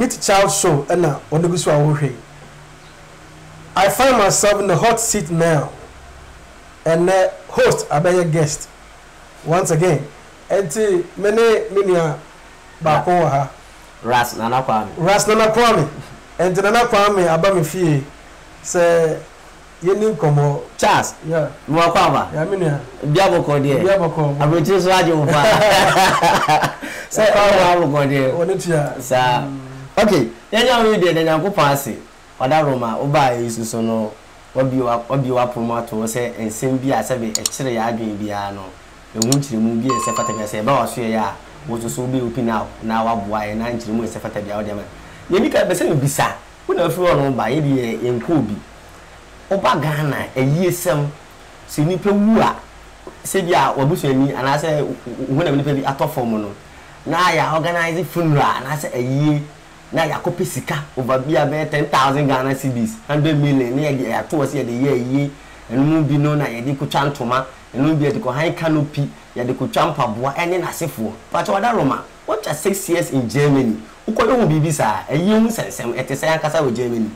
Meet Charles Show and now on the Guswa. I find myself in the hot seat now, and host I be a guest once again. And many bakoha Ras Nana Kwame, and Nana Kwame abami fie say you new come Charles, yeah, more power. I mean, Biaboko, dear, Biaboko, I will choose Radio. Say, okay, then you did, and I go pass it. Roma, Oba is no, what you are promoter, say, and send be as a actually I do piano. The winter movie is a fatima say, Boss, yeah, what you so be open out now, why, and 9 months a fatima. You make up the same visa, would have flown by Eddie and Kobe. Oba Ghana, a year some, see me Pua, Sibia, or Bush and I say, whenever you pay at all for mono. Now I organize a funeral, and I say a year, now I copy Sika over beer 10,000 Ghana CDs, 100 million, yeah, towards the year, and no be known at Edico Chantoma, and no be at the Kohai Canopy, yet the Kuchampa Bois, and then I say for. But what Roma, what just 6 years in Germany, who couldn't be visa, a young sense at the San Casa with Germany.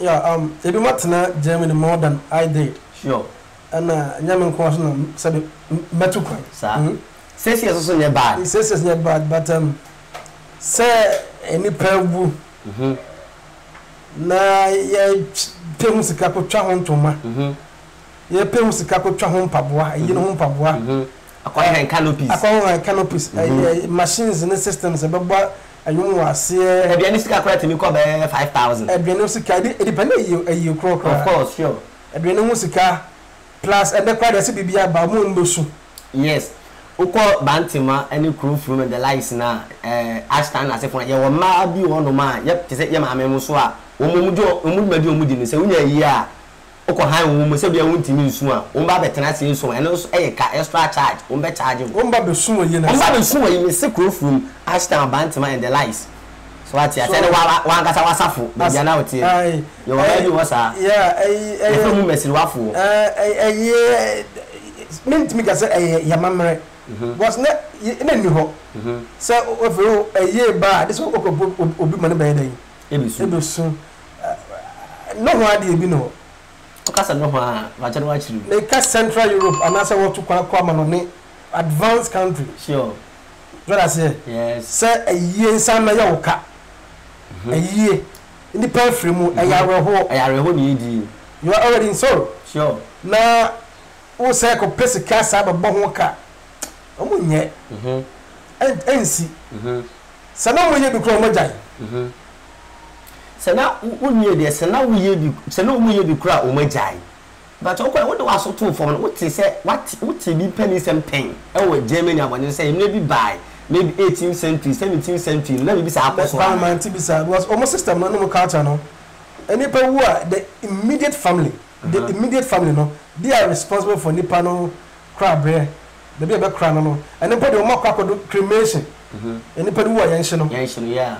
Yeah, it do not know Germany more than I did. Sure. And Yaman question said Metuka. Sir. Says yes also nearby. It says yes nearby, but say any pair boo. Na ye pamus a couple chahon to ma. Ye pamus a couple chahon pabwa, you know, pabwa. Acquiring canopies. Acquiring canopies. Machines and systems about. I was here. Have you to me? 5,000. Have you you of course, sure. Have you plus, and the crowd is be about yes. Uko Bantima and you crew from the lights now. Ashton as if you were mad, you on my yep, to say Yamma Muswa. Umujo, Umudin, say, yeah. Uko Ham, Musabi, I want to mean sooner. Umba Betanasi, so and also a extra charge, Umba charge, Umba Besuma, you know, Umba Besuma, you miss a crew from Ashton Bantima and the lights. So I said, one got our saffo, but you're now here. You already was a messy waffle. Meant me as a Yamamre was not in any hope. So overall, a year by this book would be money by day. It was soon. No idea, you know. They cut Central Europe and that's what to call common on it. Advanced country, sure. What I say, yes, sir, a year in San Mayoka, a year in the perfume, you are already in Seoul, sure. Now, who say, could place a cast out of Bonwoka? Oh, yeah, and see, so now we need to call my giant. So now, we need this, and now we need you, so now we need to crowd, my giant. But okay, what do I so too for? What they say? What the pennies and pain? Oh, Germany, I want to say maybe by maybe 18th century, 17th century. Let me be sad. That's why my TV side was almost system. No more culture, no. And people who are the immediate family, no, they are responsible for Nipano crab bear. They be a crab, no. And nobody will mock up on cremation. And nobody who are ancient, yeah.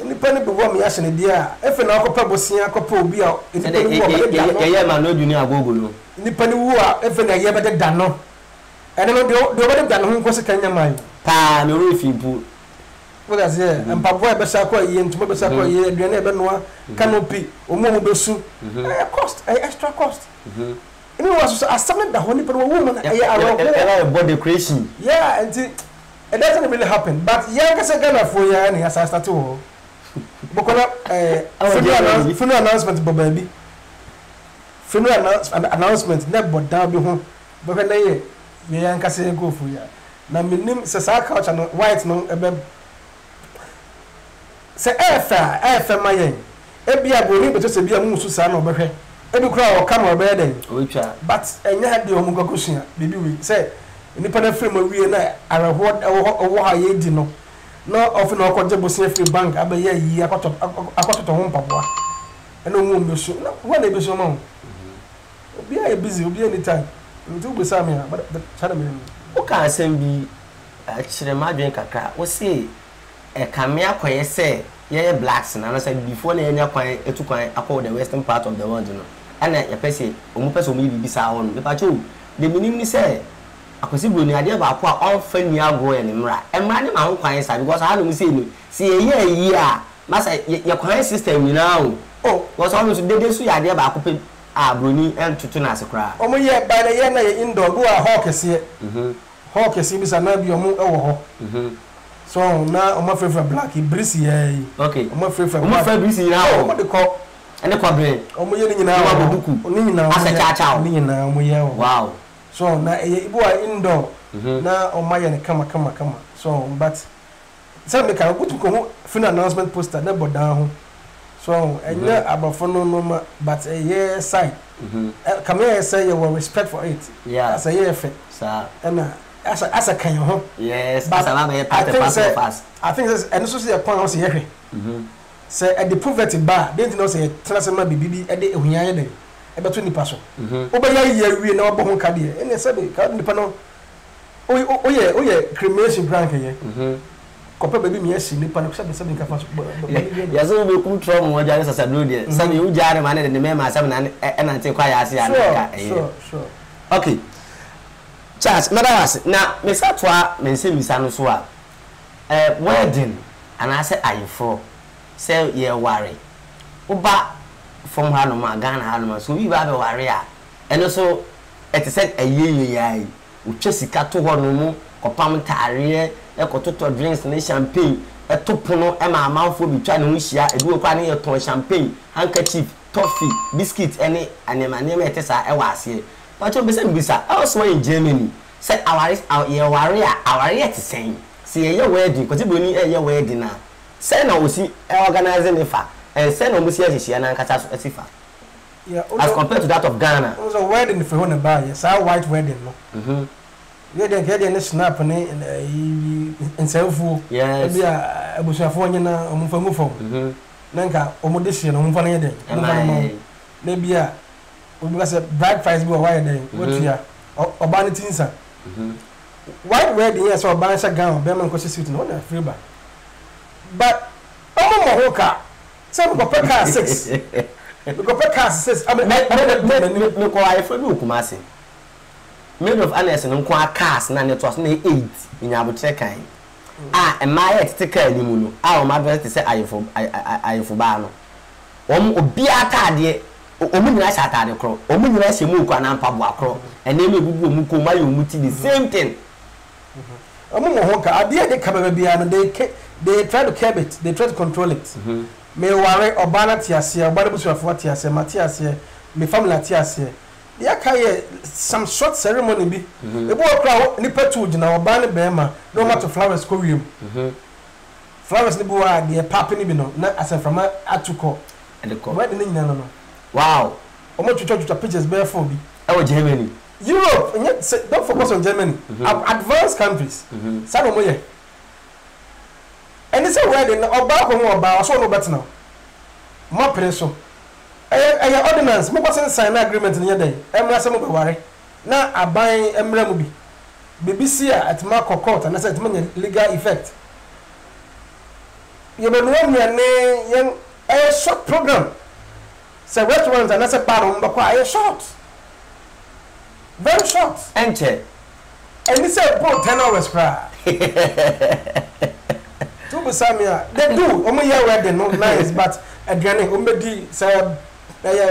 Independent woman, yes, and dear. If an alcohol was seen, alcohol be out. Independent woman, independent war, if an ever get done. No, and I don't do better than who was a kind of mind. Pan, no reef, you put. What I said, and Papa Besako, and Tomo Besako, and Benua, Canopy, or Momobesu, a cost, an extra cost. And it was a summon the honey for a woman, a body creation. Yeah, and it doesn't really happen, but yeah, I can for you and he has asked to. Funeral announcement, baby. Funeral announcement, never down behind. But when they go for you. Now, my name is Sasaka, and white no, a baby. Say, F, my name. Every abdomen, but just a beer moon, Susan over here. Every crowd will come over there. But I had the Omugokushia, baby, we say, independent film, we and I are a war ye dino. No often no conjable safety bank, I be ye, I got a home papa. And no one be sure. When they be so long, be I busy, be any time. We do be Samia, but the Chinaman. What can I send be actually my drink a crack? What say a camea quay say, yeah, blacks, and I said before they are quite a two quite upon the western part of the world, you know. And I say, Omupas will be beside on the patrol. The meaning say, akwese bro ni ade ba ko a onfani agwo ye ne mra emra ne ma ho kwan sa because I no see ni see ye a masa ye kwan system ni na o oh was always dede su ya ade ba ko pe a bro ni entutu na sekra omo ye ba na ye na ye indoor go a ho kese ho kese bi sa na bi omo e wo ho so na omo fefa black ibris ye okay omo fefa ibris ni na o de ko ene ko bre omo ye ni nyina wa buku ni nyina asa cha cha ni nyina omo ye wow so na ibu a indoor na omaye ne kama so but some make a good come final announcement poster na board down ho so enya abafo no but a year side come here say you were respect for it yeah as a year effect sir and as a can ho yes but I think this and so see a point also here say at the poverty bar they didn't know say transema bibi e de ehunya ye de ebeto nipa so obeya ye wie na obo ho ka de e na se be ka nipa no oye cremation prank ye kopa baby mi asi nipa no se be ka fa so ya so be ku tro mo ja ni sasa do de se ni u ja re ma na de me ma sam na e na nte kwa ya asi ya na sure okay Charles madawase na me satwa me se mi sa no so a wedding and I say ayefo say ye ware uba from Hanoma, Ghana, Hanoma, so we have a warrior. And also, it is said a year, which Jessica to Honomo, or Pamataria, a cototo drinks and champagne, a topono, and my mouthful be trying to wish ya a dual panning a ton champagne, handkerchief, toffee, biscuits, and my name is I was here. But you'll be saying, Bisa, elsewhere in Germany, said our warrior, our yet saying, see your wedding, because you bring your wedding now. Send I will see organizing the fact. And send almost yes, and I as compared to that of Ghana. It was a wedding if you want to buy, yes, our white wedding. You didn't get any snap and sell food, yes, I was a phone and a move on. Nanka, Omodician, Omfanade, maybe a bride price go away then, what here, or Banitinsa. White wedding, yes, or Bansa gown, Berman constitutes no free bar. But Omohoka. So we go pay car 6. I mean, me go I for look masin. Made of honest no kwa cars na net was na 8 in abutre kan. Ah, am I at take car ni mu no. Ah, o ma be say I for ba no. Om obi atade, omu nyira sha atade kro. Omu nyira sha mu kwa na mpabu akro. Ene me bubu omu ko mayo mu ti the same thing. Omu mo ho ka ade de ka ba bia no they try to curb it, they try to control it. Me ware obana tiasie obana busuafo tiasie matiasie me family tiasie dia kaye some short ceremony bi e bo kra ni petu gina obana bema no matter flowers ko wiem flowers ni bo wa de papi ni bi no na asen from atuko and the call wedding ni na no wow omo chuchu pictures be for bi e wo Germany Europe don't focus on Germany advanced countries sano mo ye. And it's a wedding or back on one bar, so no better now. More preso. Your ordinance, more person sign an agreement in your day. Emra some worry. Now I buy Emra Mubi. BBC at Marco Court and I said, legal effect. You been one your name, a short program. So, restaurants and that's a pattern, but quite a short. Very short. Enter. And it's a boat 10 hours cry. They do. Only your wedding, no nice, but again, Umbedi say a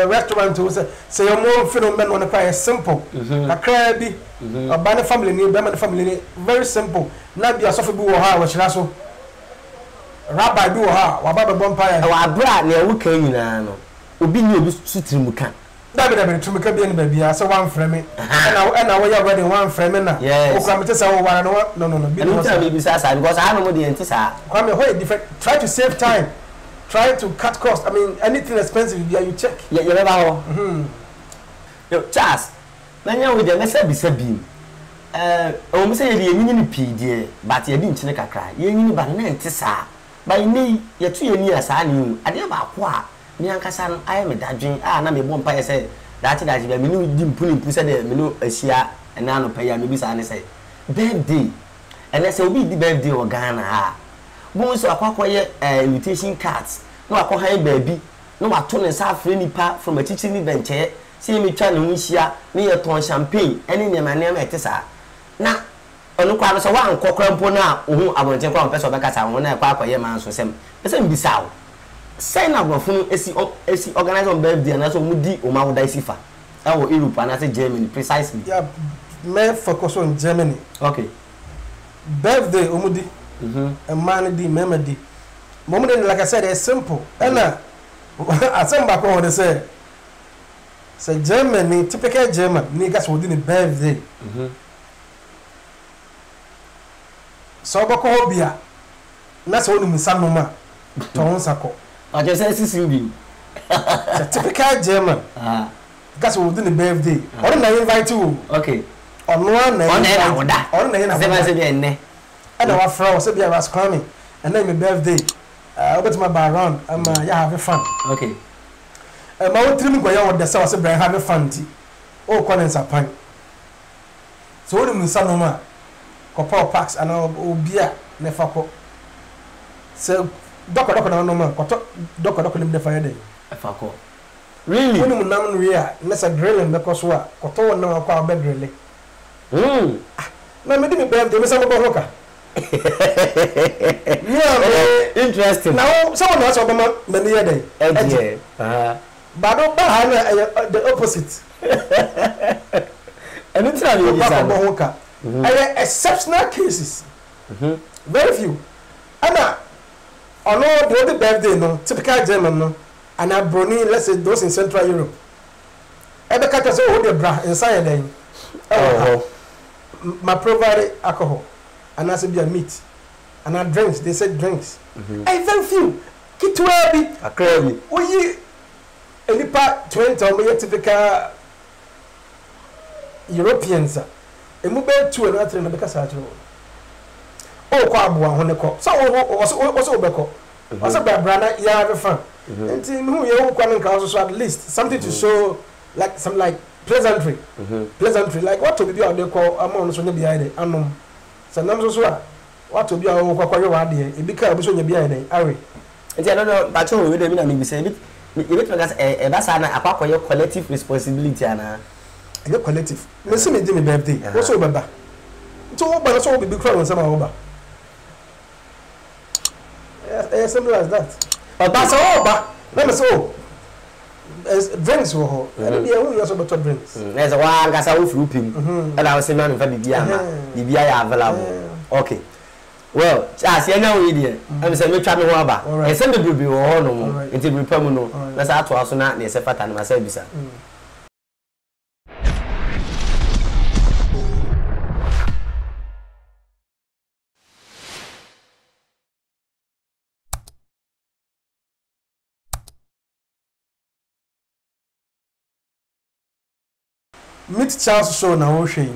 restaurant to say a more phenomenon on a cry simple. A crabby, a banner family, name, Berman family, very simple. Not be a sofa boo or how was Rasso Rabbi Booha, or Baba Bompire, or Brad, near Wukayano. Ubi knew to Mukan. Dabby to make a baby, I saw one frame, and I wear wedding one frame. Yes, come to say, no, besides, I was animal the entire. Come away, different. Try to save time, try to cut costs. I mean, anything expensive, yeah, you check. Yeah, you never. Charles, now with the lesser be sabine. Almost a union PD, but you didn't make a cry. You knew by name, Tessa. By me, you're 2 years, I knew. I never quite. Niankasan, I am a dodging. Ah, na me bumpire said that you be menu dimpuni pusa de menu asia and na no paya me bisa ne say birthday. And let's say we the birthday or Ghana ha. Bo so akwakwa ye invitation cards. No akwakwa baby. No ato ne sa free nipa from a teaching event here. See me twa no hia, me ye ton champagne, any name and name etesa. na onukwa no so wan kokora mpo na ohu abonte kwa mpeso bekasa won na kwa koye man so sem pesen bisa wo sai na gofun esi organize on birthday na so mudi o ma wo dai sifa e wo Europe and say Germany precisely yeah me focus on Germany okay birthday o mudi a man di memadi moment like I said it's simple ena asamba ko won say so Germany typical German niggas would do birthday so boko hobia na so no musanoma to onsako I just say sisimbi so typical German niggas would do birthday or na invite you okay on one na on na say be enne and our friend say be was coming and then my birthday I go to my background I'm yeah have fun okay my own dream go ya what the say was Brian have fun ti o ko nsa pan so we musanoma Copper packs and beer never pop. So, Doctor, Doctor, the fire day. Really? When we are, let's a drilling because what? Cotton no car bed really. No, maybe birthday, Miss Aboka. Yeah, interesting. Now, someone else of the many a day. Okay. But the opposite. And it's not Aboka. Exceptional cases, very few. And I know the birthday, no typical German, no, and I brony, let's say those in Central Europe. Every country so hold their bra inside them. Oh, my provide alcohol, and I said, be a meat, and I drinks, they said drinks. I very few, get to be a crabby. Oh, you any part 20 or typical Europeans. E mu be tu na atre na be kasa atro o kwa abu ahun ne ko so o be ko o so be bra na ya be fan enti hu ye hu kwa nka also at least something to show like some like pleasantry pleasantry like what to be out there call amon so nya behind it anom so nam so so what to be out kwa kwa wa de e bi ka bi so nya behind it awe enti I don't know but you we dey me na me be say bit you be gas e ba sa na akwa your collective responsibility ana your collective. Me see me do my birthday. What's your baba? So what baba? So what baby cry when someone over? As simple as that. Baba so baba. Let me so. Drinks were hot. I don't know who you supposed to drinks. There's a one guy who flooping. And I was saying man, if I be biama, the biaya available. Okay. Well, as you know, idiot. I'm saying me try me one baba. And some people be on no more. It will be permanent. That's how to also not necessarily fat and myself bisa. Meet Charles Show na wo hwein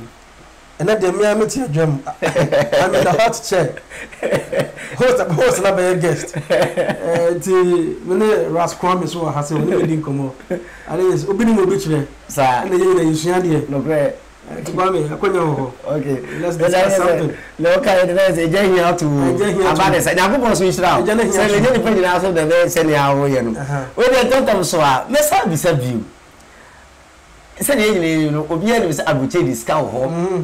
and that the me meet your jam I'm in the hot chair host na be guest ti mene rascom is wo hase we dey nkomo alis obi ni mo bi chire sir na you na isuan dey no great kwame akonyo ho okay let's do something no kind of say je here to about this na go so isra say le dey page na so dey say ni awo ye no we dey talk am so a me service view you know, the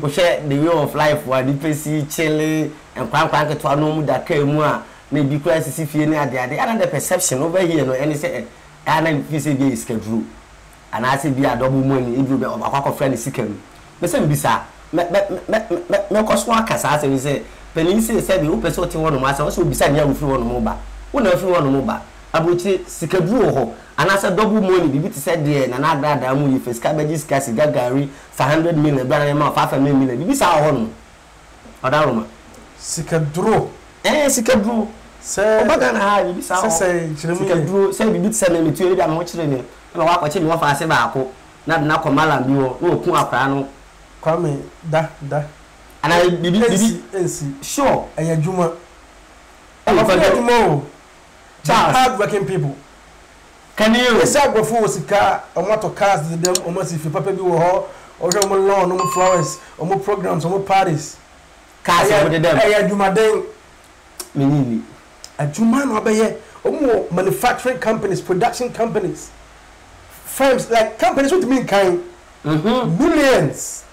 way of life where the PC, Chile, and Panka to a normal that came more, maybe crisis if you near there. They are under perception over here, no, and say, and I visit the schedule. And I say, be a double money, if you be a pack of friends, sicken. But some bizarre, no cost workers, as we say, Peninsi said the open sorting one of us also beside you if you want mobile. Who if you want mobile? Abuchi Sikabruho, and as a double money, the bit said there, and I got that money for Scabages, Cassie Gagari, 500 million, Branama, 500 million. The bits are on Adaruma Sikabru, eh, Sikabru, sir, but then I will say, Sikabru, say, we did send me to it. I'm watching it, and I watch him off as a barco, not Nakomala, and you, oh, Kuaprano, come that, and I believe sure, and a Juma. I hard-working people. Can you? They say go for Osika. I want to cast them. I want to see people be war. I want more lawn, more flowers, more programs, more parties. Cast them. I do my thing. Menini. I do man obeye. I want manufacturing companies, production companies, firms like companies. What do you mean kind? Millions.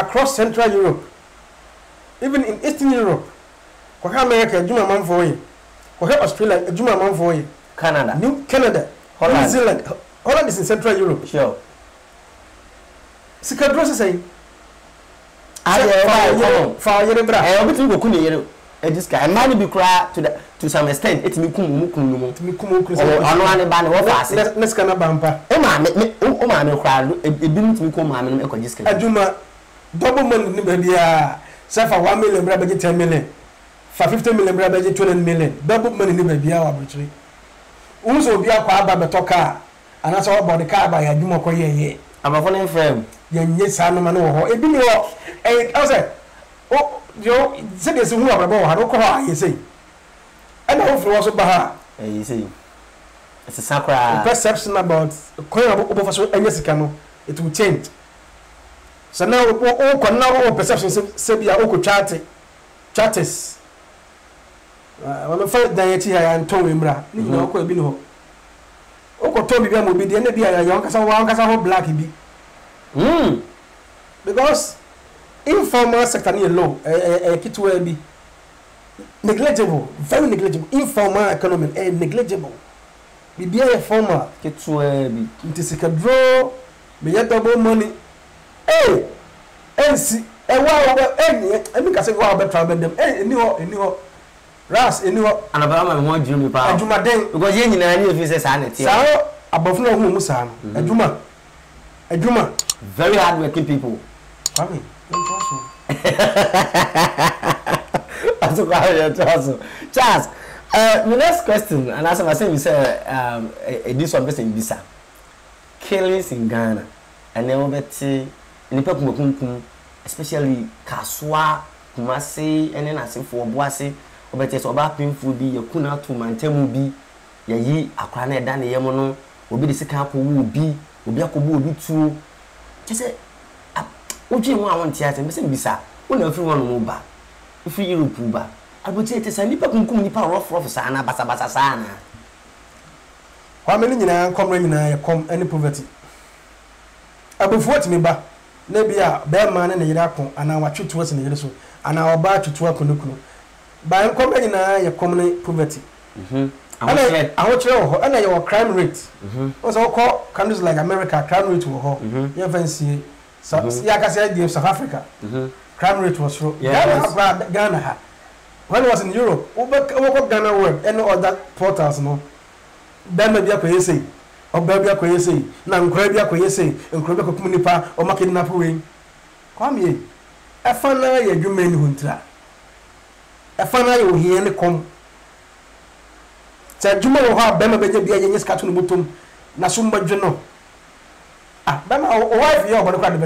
across Central Europe, even in Eastern Europe. Kwa America, Juma Manfoy. Kwa Australia, Juma Manfoy. Canada. New Canada. Holland. New Zealand. Holland is in Central Europe. Sure. Sikadrosa say. To some extent, it's me 50 million, brother, 20 million. Double money, baby, our arbitrary. Also, be a car by the car, and that's all about the car by a Dumokoye. I'm a foreign friend. Yes, I know, it be your answer. Oh, you said there's a woman about how to cry, you see. And I hope also by her. You see, it's a sacra perception about a coin of and yes, it will change. So now, all perceptions, Sabia, Oko Charters. When I first died here, I told him, "Bra, you know, I be no. Oko told me we must be the only I young kasa black be. Because informal sector ni low, kitu be negligible, very negligible. Informal economy negligible. Be a formal kitu be. Intisika draw, be double money. Hey, NC, I mean, I say wow, better than them. Hey, anyhow. Ras, and I want you because you know, above no Musan, a Juma, very hard working people. Come Charles, the next question, and as I was saying, we said, this one in Bisa killings in Ghana, and then over to the people, especially Kaswa, Kumasi, and then I say for Boise. But it's about painful be your kuna to maintain be your ye a crane than a yamono, will be the second will be a cobu be two. Just say, what you want theatre, Missing Bisa, when everyone will back. If you will pull back, I would say it is a nipper nipa rough sana, basabasana. How many in I come when I come any poverty? I before to me back, maybe a bear man and a yako, and our 2 towards in the year so, and our bar to 12 kunuku. By coming in a common poverty. I want you and your crime rate. Also, call countries like America, crime rate will hold. You haven't seen South Africa. Crime rate was true. Ghana. When I was in Europe, Ghana work and all that portals. No, then maybe I could say, or baby I could say, now Grabia could say, and Crabbe Communipa or Makinapui. Come here. I found out you mean Hunter. A family will hear any come. Said Juma will have Bema Baby and his cartoon bottom, Nasumba Juno. Ah, Bema, or wife, you are going to be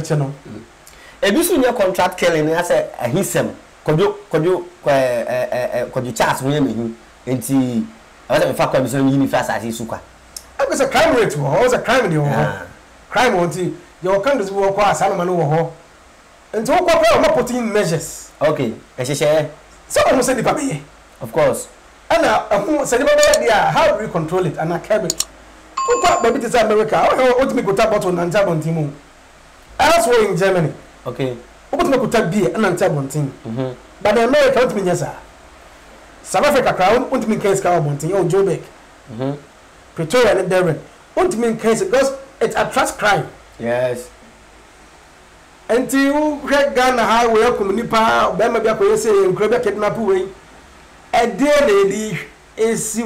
a this in your contract killing, I said, a hissem. Could you charge women and see other faculties on universe as his suka? I was a crime rate, or was a crime in your home. Crime won't see your countries will acquire Salomon overhaul. And so, what putting measures? Okay, as you say. So I must say the baby. Of course. And I said, how do we control it? And I care it. Who got baby to America? How do we go to Botton and Tabon Timu? Elsewhere in Germany. Okay. What do we go to beer and Tabon Tim? But the America won't mean yes, sir. South Africa crowd won't mean case cow bunting or Jobek. Pretoria and Darren won't mean case because it attracts crime. Yes. Until Greg Ghana Highway, Communipa, Bamabia, and Grabber kidnap away, a dear lady is a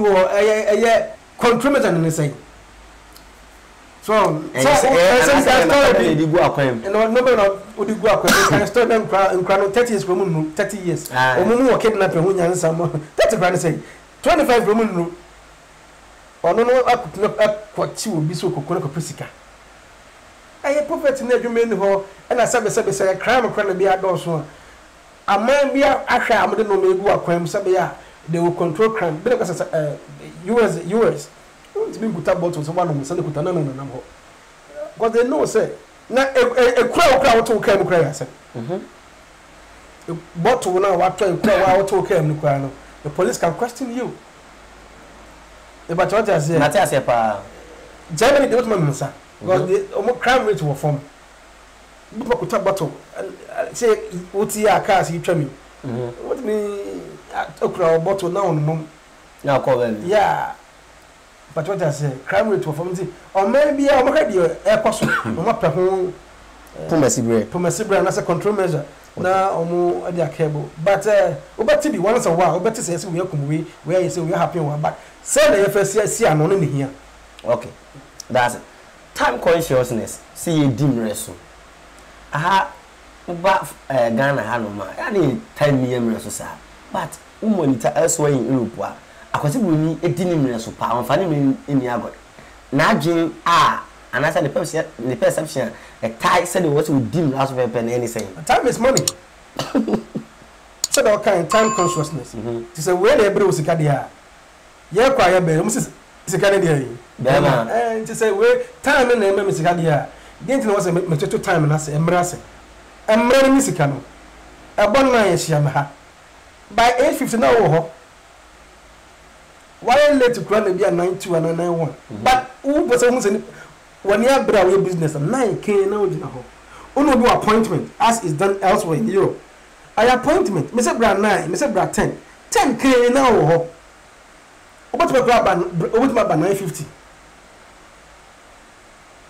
contributor in the same. So, I them 30 years. Or kidnapping, that's a grand saying. 25 Roman rule. Or no, I could not up what you would be so cocoa. I have poverty in the human hall, and I said, crime will be a dozen. A man be a crime, they will control crime. Because US, don't be put up bottles of one of them, but they know, say, a crowd to come cry. Bottle now, what to cry, the police can question you. But what I say, Germany, don't remember, because the crime rate will form. Say, what's your cars you tell me? What me okra bottle now? No, now call them. Yeah, but what I say, crime rate for me, or maybe I'm already a airport. No matter who, Thomas Ibrahim, and that's a control measure. Now, omo at their cable, but Oberti once a while, Oberti says we are coming where you say we are happy one back. Send the FSC anonymity here. Okay, that's it. Time consciousness, see a dim wrestle. Aha, but Ghana Hanoma, I need 10 million sir. But monitor elsewhere in Europe, I consider we need 18 million of pounds, family in Yago. Najin, ah, and that's the perception that Thai said it was with dim last weapon anything. Time is money. So that kind of time consciousness. It's a way they brew Sicadia. Yeah, cry a bell, Mrs. Sicadia. And to say, well, time and name is Sicadia. Didn't know a matter time and I say, embrace. And many Missicano. A one line Shamaha. By 8:50 hour, why late to grant be a 92 and 91? But who was almost when you have brought your business and 9K now in a hole. Only do appointment as is done elsewhere in Europe. I appointment, Mr. Brad 9, Mr. Brad 10, 10K in our hole. What about by 9:50?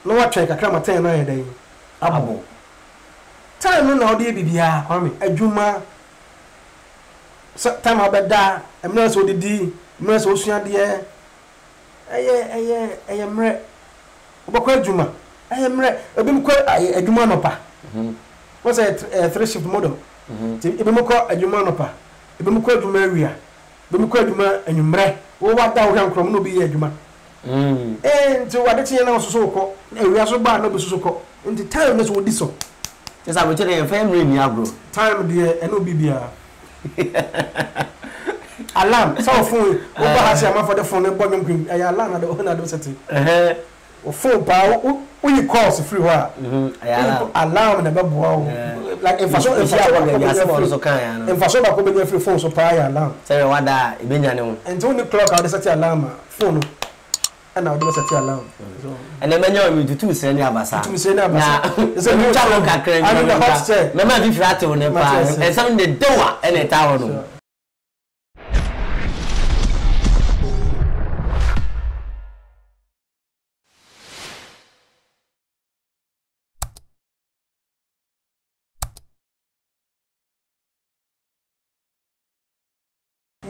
No, I check. I come at 10 a day. Abo. Time no day be here. Come a Juma. Time I be there. I'm not so didi. I'm not so shy there. I am re. Oba Juma. I am re. Obi a Juma no pa. What's a 3-shift model? Obi mo ko a Juma no pa. Obi mo ko Juma ria. Obi mo ko Juma enyumre. O wa da o kan krom no bi a Juma. And so what the now so we are so bad, no so in the time this would so. Yes, I will tell you a family, bro. Time, dear, and no BBR. Alarm, so phone, over has your for the phone, and bottom green, I alarm at the owner of city. Phone power, we cause a free while. Alarm and a bubble. Like if I saw a phone, if I saw a company every phone, so prior alarm. Say what that, and Tony Clock out the city alarm, phone. And I'll do a set alarm. And then you do two senior bazaar. Two senior bazaar. It's a new channel. I'm the hot chair. No matter if you have to, and some the door and a tower.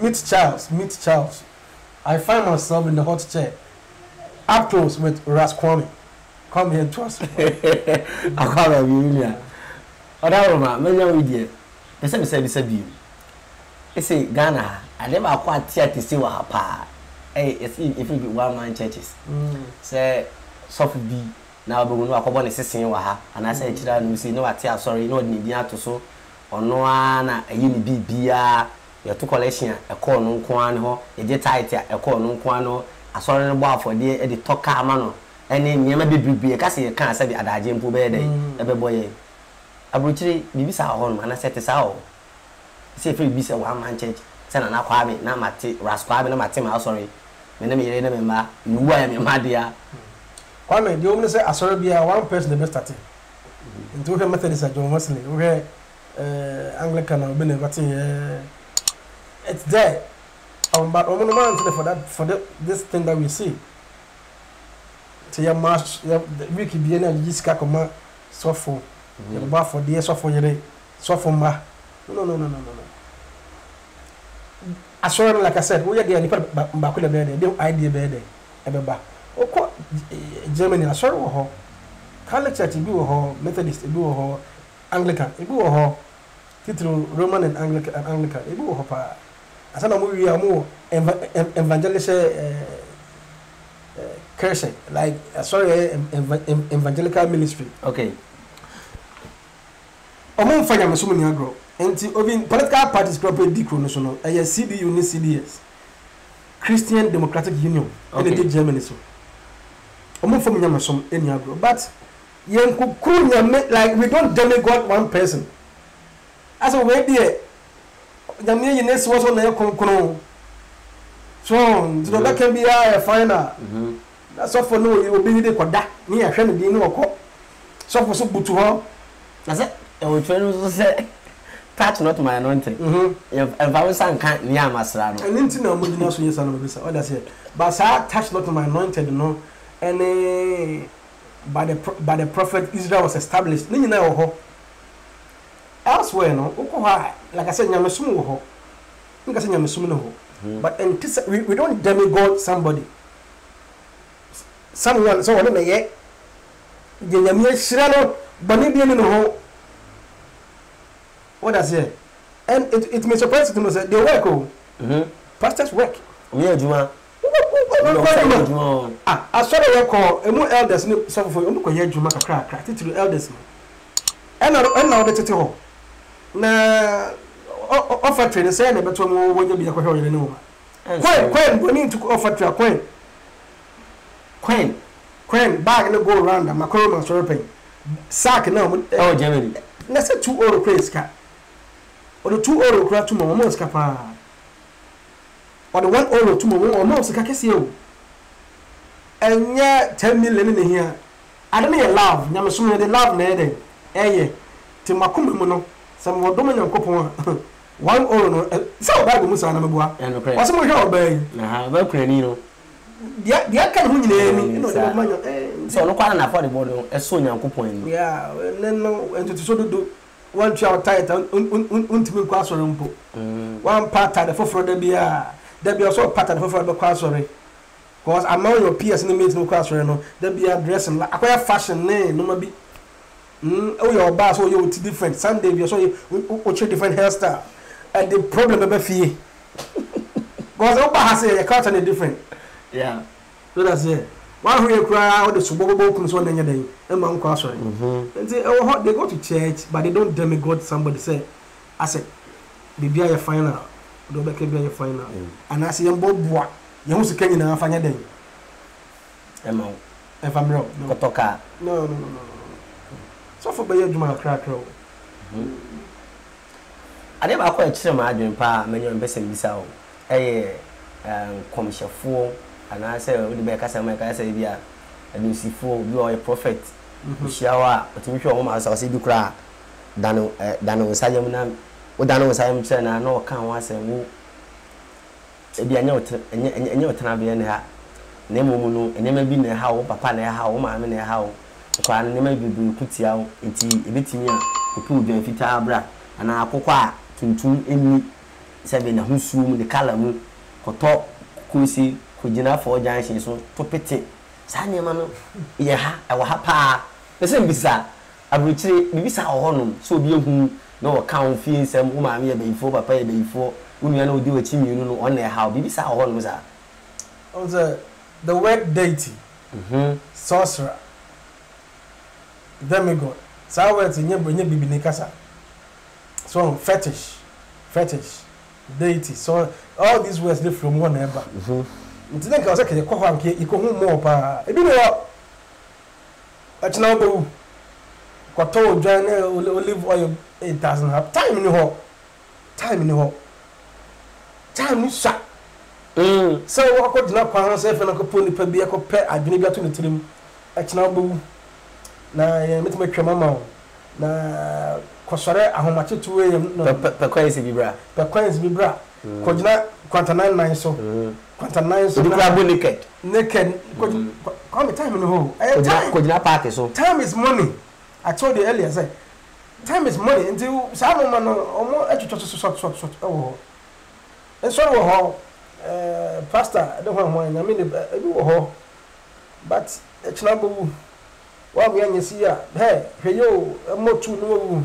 Meet Charles. I find myself in the hot chair. Up close with Ras Kwame. Come here to us. I call him Yulia. Odaroma, many we did. The same service of you. They say, Ghana, I never quite yet to see what pa. Hey, it's if we be one man churches. Say, soft B. Now, but we know a couple of sisters in Waha, and I said, Children, we see no atia, sorry, no Nidia to so, or no one, a unibi beer, your two collection, a call no quano, a detail, a call no quano. I saw the bar for the edit talk mano, and then you may be a cassie can't say at Ajim Pubede, every boy. A brutally be our home, and I set this out. See if we be a one man church, send an aquabit, now my tea, rasquab, and my team, I'm sorry. My name is Remember, you were my dear. One, you only say I saw be a one person the best at it. And two Methodists at John Wesley, where Anglican or Benevati. It's there. But I'm not answering for this thing that we see. To your march, we could be energy scacoma, so for your bath for dear, so for your day, so for ma. No. I saw him, like I said, we are the only Bakula bed, no idea bed, ever back. Oh, Germany, I saw a hall. Catholic Church, you do a hall, Methodist, you do a hall, Anglican, you do a hall, Roman and Anglican, you do a hall. I said, we are more evangelical Christian, like sorry, evangelical ministry. Okay. Among fire, I'm assuming I grow. And political parties grow with Decronational, I CDU, CDS, Christian Democratic Union, and the Germany. So, among family, I'm assuming any agro. But, like, we don't demigod one person. As a way, dear. The million is was on their control. So, that can be a final. That's all for no, you will be there for that. Me, I can't be no. So, for so good to her, That's it. And we train us say, "That's not my anointing." If I was saying, "Can't near Masrano." And then now, we not saying something. Oh, that's it. But I touch not my anointing, no. And by the prophet Israel was established. Then you know, elsewhere, no. Like I said, we are Muslim. We are Muslim. But we don't demigod somebody. Someone, so one may yet. What I say, and it may surprise you to know that they work. Pastors work. Yeah, Juma. Ah, I saw the work. And more elders, so for you, you Juma, crack it to the elders. And now the title. Now, offer trade, say, but when you be a coherent anymore. Quain, we need to offer to a quain. Quain. Crank bag no go around and macro and swapping. Sack no, oh, Germany. Let's say 2 euro craze cap. Or the 2 euro crab to my mom's capa. Or the 1 euro to my mom's cacasio. And yeah, 10 million in here. I don't need a love, never sooner than love, Neddy. Eh, till my cummono, some more dominant coupon. 1 euro, so bad, Musanamagua, and what's more job, babe? Nah, well, cranino. Yeah, can win any. So no one affordable as soon as coupon. Yeah, no, and to so do 1 child title, untimid class or rumpo. 1 part at the for the beer. There be also part at the for the class or because among your peers in the meeting class or no, there be a dressing like a fashion name, no maybe. Oh, your bars or you different. Sunday, you saw you different hairstyle. And the problem of a fee. Because Opa has a cotton different. Yeah, so that's it. One real crowd, the suburban comes one day, and Mount Crossway. And say, oh, they go to church, but they don't demigod. Somebody say, I said, be a final, don't be a final. And I see them both walk. You must come in and find a day. If I'm wrong, no. So for you, my crack road. I never quite sure my dream, pa, when you're investing this out. Eh, commercial fool. And I said, "Would be a customer, I say, yeah, and you see, fool, you are a prophet. Shower, but you show almost as you cry. Dano was I am, or Dano was I am, and I know can't once and woo. If you are not, and you're trying to be in her name, and never been a how, papa, and how, mamma, and how, the crown, and maybe be put out into a bit near the pool, the fitabra, and our cocoa to 2 in 7 who's room, the color moon, or talk, cozy. For Jansen, so to pity. Sandy Mamma, yeah, I will have pa. The same bizarre. I will treat Missa Honum, so be whom no account fees and whom I may be before, but pay before. We know do a team, you know, on their how Bissa Hon was at. On the word deity, sorcerer, demigod, sour in your Bibinicasa. So fetish, deity, so all these words live from one ever. Think I was like, you come more, pa. If you know, that's now the Coteau, John, will live oil 8,000 half time in the hall. Time, you shut. So I could not find myself and I could put the beer pet. I believe that to the team. That's now boo. Now, I met my grandma. Now, Cosare, how much it to him? No, per coins be bra. Could not quantify 9 so. So naked. Call me time in the hole. Time is money. I told you earlier, I said, time is money until someone or more educated to sort. Oh, and so, pastor, I don't want wine. I mean, I do, but it's not what we see here. Hey, you, I'm not too low.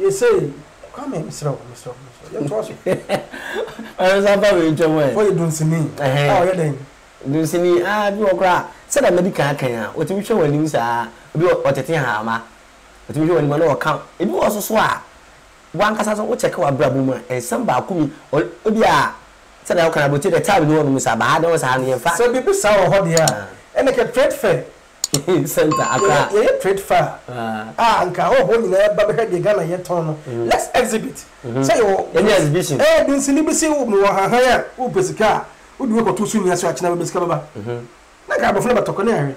You say, come here, Mr. Before you don't see me, do see me? Ah, you are cry. Said I maybe can't care. What you show when you are what a thing, Hama. But you and one account. It was a swap. One castle would check our brabuma and some bakumi or Ubia. Said I can about the time you want, Miss Abad was handy and fast. So people saw what they are and make a trade fair. Center, I trade fair. Ah, and Kao, holding there, but the Ghana yet on. Let's exhibit. Say, oh, any exhibition. Eh, didn't see Nibisi, who are higher, who is a car, who do go too soon as I never discover. Like I have a flavour to canary.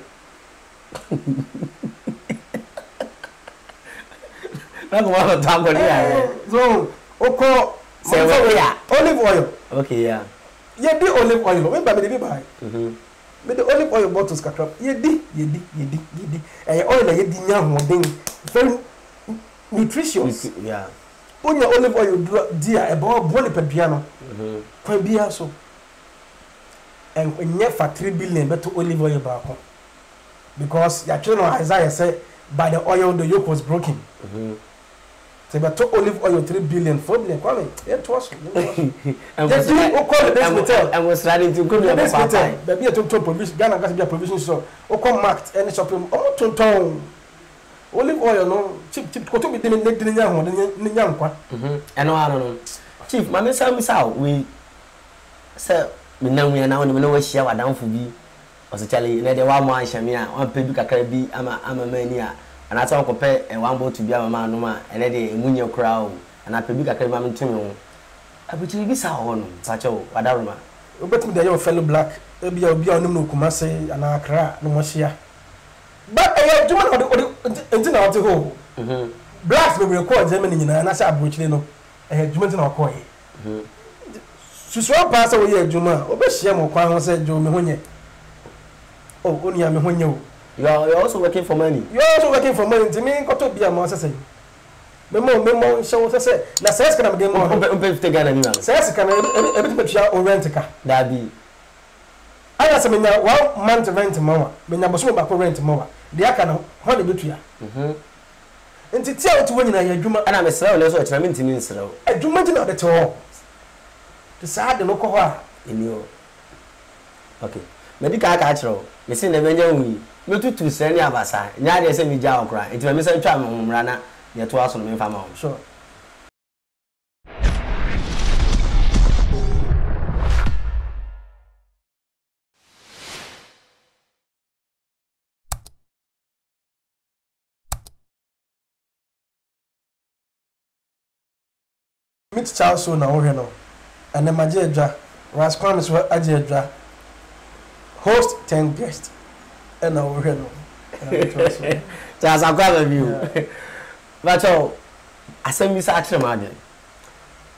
Not one of them, so, okay, olive oil. Okay, yeah. Yeah, the olive oil. When baby did buy, but the olive oil bottles cut up. Yeah, yeah, and oil like yeah, very nutritious. Yeah. When your olive oil dear about boil the piano, can be also. And when you for 3 billion, but to olive oil back home. Because your children Isaiah said, by the oil the yoke was broken. So but to olive oil 3 billion, 4 billion, come it was. And was running to go to the baby took to provision, Ghana got to be a provision store. O come marked any shopping all to town. Olive oil no cheap could be young one. And I don't know. Chief, my miss out we sir we know we are now we share what down for be. Actually, let the one shamia, one peduca I'm a mania, and I talk compare and one boat to be a man, and let the munio crown, and I peduca crabam to me. I would be sound, such a wadarma. But with your fellow black, maybe you'll be on no Kumasi and I cry no more share. But I have to know how to go. Blacks will record Germany, and I said, which they know, I had Juman or Coy. She swore pass away, Juma, or Basham or Quan said, Jumahunye. Oh, only I'm when you are also working for money. You are also working for money. To me, got to be a master. Memo, so I said, Nasas can be more taken anymore. Says can every bit or rent a car. Daddy. I asked me now 1 month rent a mama. When I was so back for rent a mama. The Akano, honey, but you are. And to tell to women, I do my and I'm a slow, that's what I mean to me. I do not know at all. The sad and local in you. Okay. Medical catcher, you see the venue. You two to send your bazaar. Now they send me jail cry. It's a missing charm, Rana. You're 2 hours on the farm. Sure. Meet Charles Show now, you know. And the Majedra, Rascon is what Ajedra. Host 10 guests, and now we're here. Charles, I'm glad of you. But all, I send Miss Action Madden.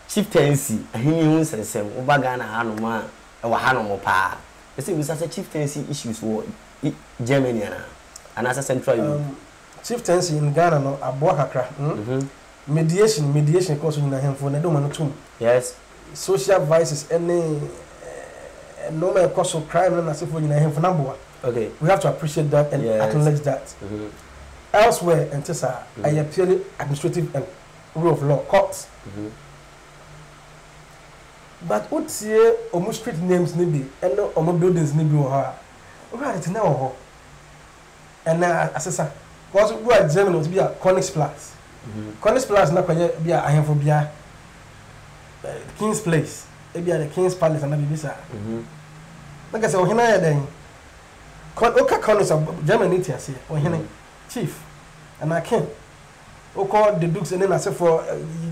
Chief Tensi, and he knew himself over Ghana, Hanoma, and Wahano Pa. You see, we such a Chief Tensi issues for Germany and as a central Chief Tensi in Ghana, no, a Bohakra. Mediation course in the hand for Nedomanatum. Yes, social vices, any. No matter cost of crime, and as if we have for number one. Okay, we have to appreciate that and yes. Acknowledge that. Elsewhere, and Tessa, I am purely administrative and rule of law courts. But what's here? Almost street names maybe, and no, almost buildings maybe or right now. And assessor, because we are German to be a Connex Plus. Connex Plus not quite be a I am for be a King's Place. Maybe at the King's Palace and maybe this. Like I said, oh, then Oka Colonies of Germany, I say, oh, Chief, and I came. Oh, called the Dukes and then I said for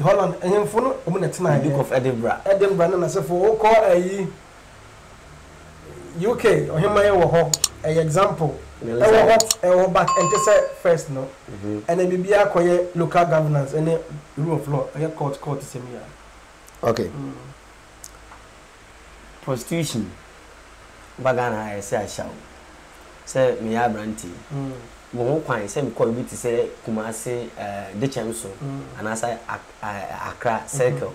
Holland and him for no woman at night. Duke of Edinburgh. Edinburgh, and I said for oh, call a UK or him, my a example. I back and just say first, no, and then be a quiet local governance and then rule of law. I court is similar. Okay. Prostitution, Bagana, I say, I shall say, me a brandy. One point, same call me to say, Kumasi, the Chamso, and as I Accra circle,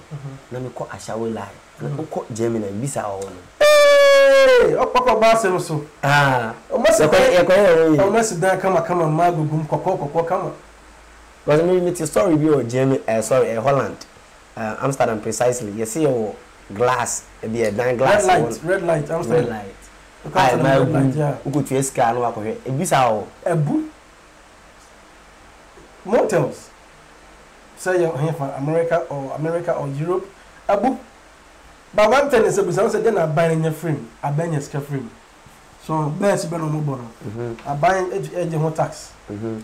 let me call a shall lie, and I call Germany and Visa on. Hey, oh, Papa Basso, so ah, almost a way, unless there come a come on my boom, cocoa, come. But me, it's a story, you Germany, sorry, Holland, Amsterdam precisely, you see, oh. Glass, be a dime glass. Red light, I'm red light. I am red light, yeah. Go to a scan, walk away. A bizarre, a boo. Motels. Say you're here from America or Europe. A boo. But one thing is a bizarre, then I buy in your frame. I buy in your scare frame. So, there's a better no more. I buy an edge of tax.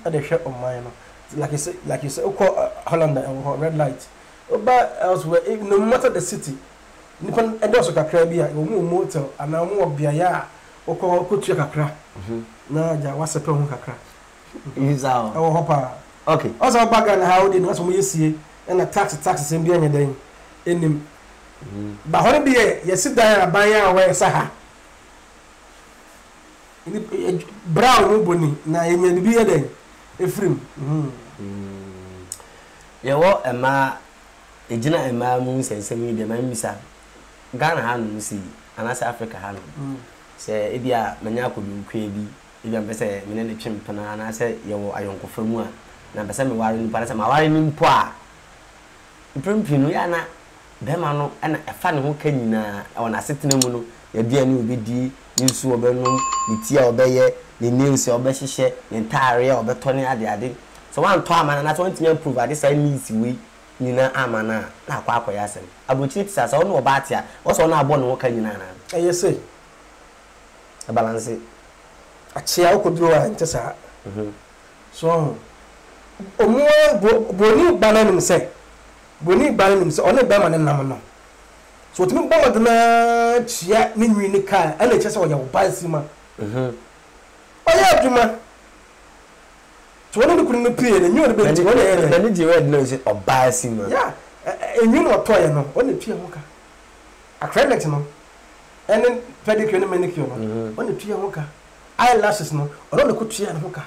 At the shop of mine. Like you say, Hollander or red light. But elsewhere, no matter the city. Nippon and also Caribbean, you motor, and now more beer or call coach your crack. No, there was a problem. Is our hopper. Okay. Also, back and how did not we see and a tax in behind them in him. But how be you sit there and buy away Saha brown bonnie now you may be then a frame. You walk a ma a dinner and my moon says, send me the man, Missa Ghana hand, see, and as Africa hand. Say, if you are Manako, you crave, if I'm better, Minelli Chimpan, and I say, you are uncle from one. Now, the same warning Paris, my warning poor. Primpinuyana, Bemano, and a fan who can on a certain moon, your dear new BD, new Suburbanum, the tea or bear, the news or Bessie, the entire or the Tony Addy. So one time, and I want to improve at this I miss we. Nina Amana, now Papa Yasin. I will cheat us all no batia, also now born walking in Anna. And you say a balance a chair could draw and just her. So, Bonnie Bannon say, Bonnie Bannon's only Baman and Namano. So to me, both the match yet mean really car, and it just all your bicycle. Oh, yeah, Juma. One of the couldn't appear, and you're the best. One of the red nose or biasing. Yeah, and you know, toy no, only Tiamoka. A credit no, and then pedicure and manicure, only Tiamoka. Eyelashes no, or all the good Tiamoka.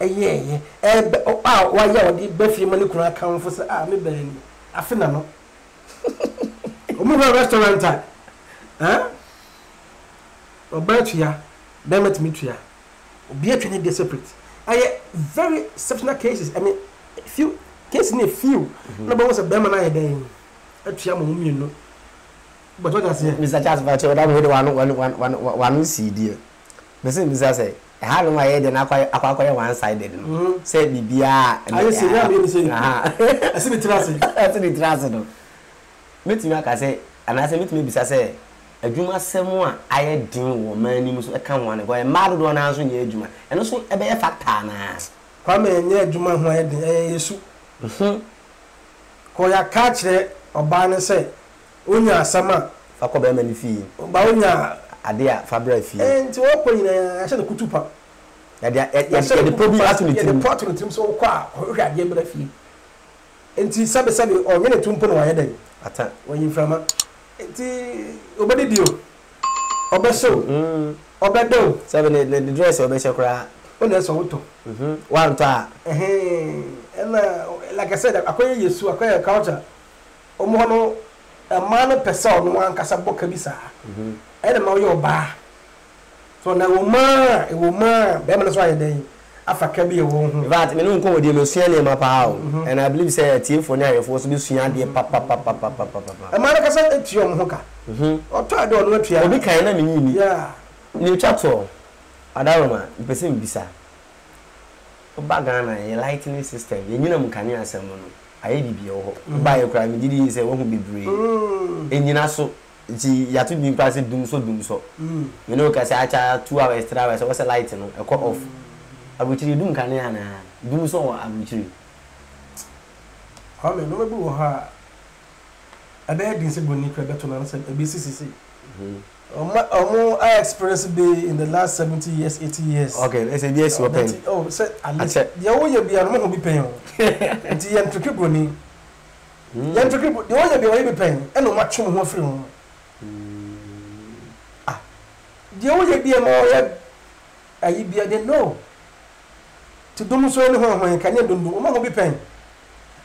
A yea, oh, why you are the buffy manicure account for the army bearing. A finano. Move a restaurant time. Huh? Obertia, Demet Mitria, be a trinity separate. I have very exceptional cases. I mean, few cases in a few. Nobody was a Berman I then. A Chiamu, you know. But what I say, Mr. Charles, but you don't one CD. Mr. Mizza said, I had my head and I acquired one sided. Said Bibia, and I see that. I see the transit. I see the transit. Meet me, I say, and I say, meet me, Mr. Say. A juma someone I do woman, you must account one by a mad one answering your juma, and also a bear factana. Come in near Juma, who had the issue. Call your catcher or banner say, Unya summer, Facobemani fee, Baunya, a dear Fabra fee, and to open I said the Kutupa. The problem has to be the pot with him so quiet, or I gave a fee. And see, Sabbath or many tumpo ahead when you from a. Obey you, obey so, obey do. 7 8 the dress obey so cry. Oh, that's auto. One time. And like I said, I quite used to acquire a culture. Omono, a man person, one Casaboca Bisa, and a Mario bar. So now, a woman, Beman's right day. Africa be a woman. But men go with the Lucian in my power, and I believe say a team for now was to be papa. America said it's your hooker. Or try to look here. We can't mean, yeah. New chapter. Adaroma, the person Bisa. Bagana, a lightning system, you know, can you answer? I did be your biocrime, did he say won't be brave? And you know, so you have to be present, doom so. You know, because I charge 2 hours, 3 hours, I was a light and a cut off. I will tell you, Duncaniana. Do so, I will tell you. How many noble her? A bad disability, a BCC. Or more I experienced be in the last 70 years, 80 years. Okay, let's say yes, you are paying. Oh, said I said, the only be a woman will be paying. And the antiquity, the only be paying, and no much more film. Ah, the only be a more I be a no. To do so anyhow when can you do more be pain?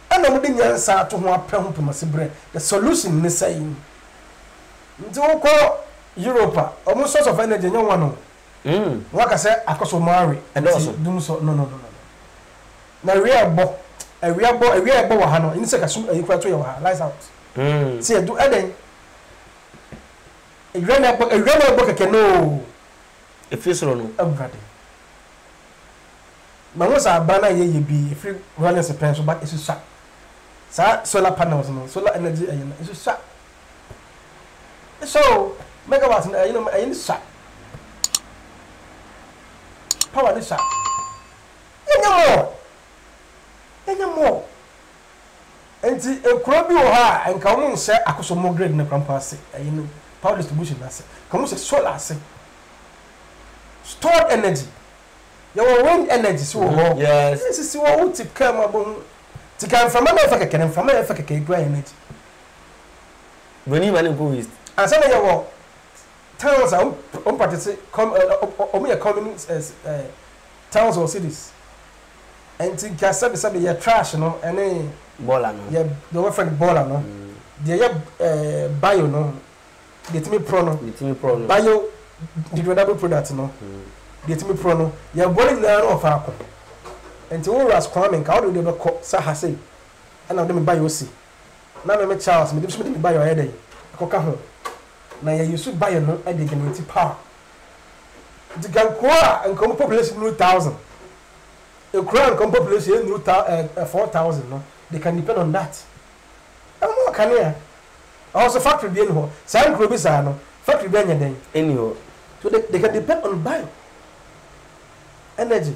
And I wouldn't answer to one pound to my bread. The solution is saying to call Europa almost source of energy. No one, like I said, I could so marry and also do so. No. Now, a real boy, Hano, in second, you quite your lies out. See, do anything. A grammar book, I can know if you so everybody. Mamos are banner ye be if you run as a pencil, but it's a shot. Solar panels no solar energy is a shot. So, megawatts in shot. Power the shot. Any more. And the crabby or high and come on, sir, I could so more grade in the compass. Power distribution, I say. Come on, solar, I say. Stored energy. You will wind energy, so yes. This is what to come about. To come from America, can from America, can go in it. When you go east, and some of your towns are common towns or cities. And to get something, you're trash, no, and a baller, no, the reference baller, no, the bio, no, the bio, the renewable product, no. Get me prono. You're boiling the of our and to all us climbing, how do they look? Sahasi, and I don't buy your sea. Now I met Charles, me do buy your headache. Cocaho. Now you should buy your no headache and empty power. The Gankwa and come population 2,000. The crown come population 4,000. No, they can depend on that. I'm not can here. Also, factory being ho, San Crubisano, factory being your name. Anyhow, so they can depend on bio. Energy.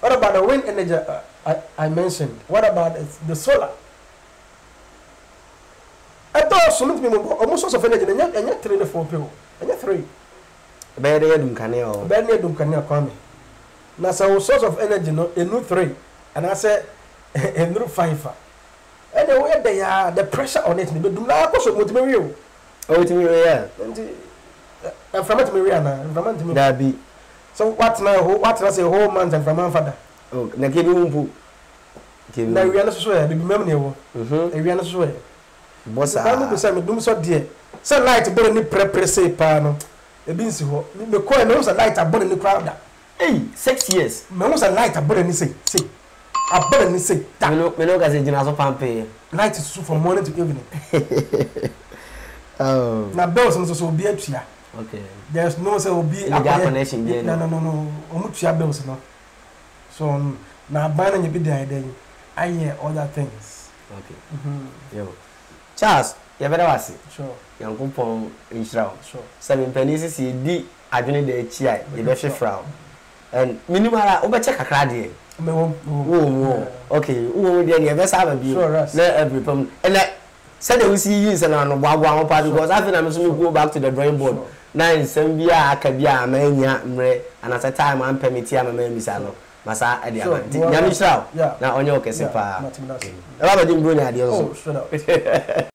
What about the wind energy I mentioned? What about the solar? I thought so many people almost source of energy and you're 3 to 4 people. And you're 3. Bernie Duncanel come. Now so source of energy no a new 3. And I said a new 5. And the way they are the pressure on it, but do not also go to me real. Oh to me, yeah. And from it Mariana, from it that be. So what now? What was a whole month and from my father? Oh, na give you now we are not sure. We remember. We are not sure. Boss, I don't know. So dear, so light born in the prepare pano. A binsi ho. Me call me a light born in the crowd. Hey, 6 years. Me was a light born in the say. I born in the say. Me no guys in Jinazo pampe. Light is so from morning to evening. Oh. Na bells no so be atia. Okay. There's no say will be a connection there. No. Omutia bills no. So na ban and you be there then I hear other things. Okay. Yo. Charles, you better was. Sure. Young Pong in Shroud. Sure. 7 pennies is the advent de chia, the best frown. And minimal overcheck a craddy. Okay, who then you best have a view. Sure, every problem. And that said we see you and on one part because I think I'm going to go back to the drawing board. Nine Sambia, Cabia, Mania, Mre, and at a time I'm permitting a man Misano. Massa, I did not. Now on your case, I'm not. I didn't bring ideas.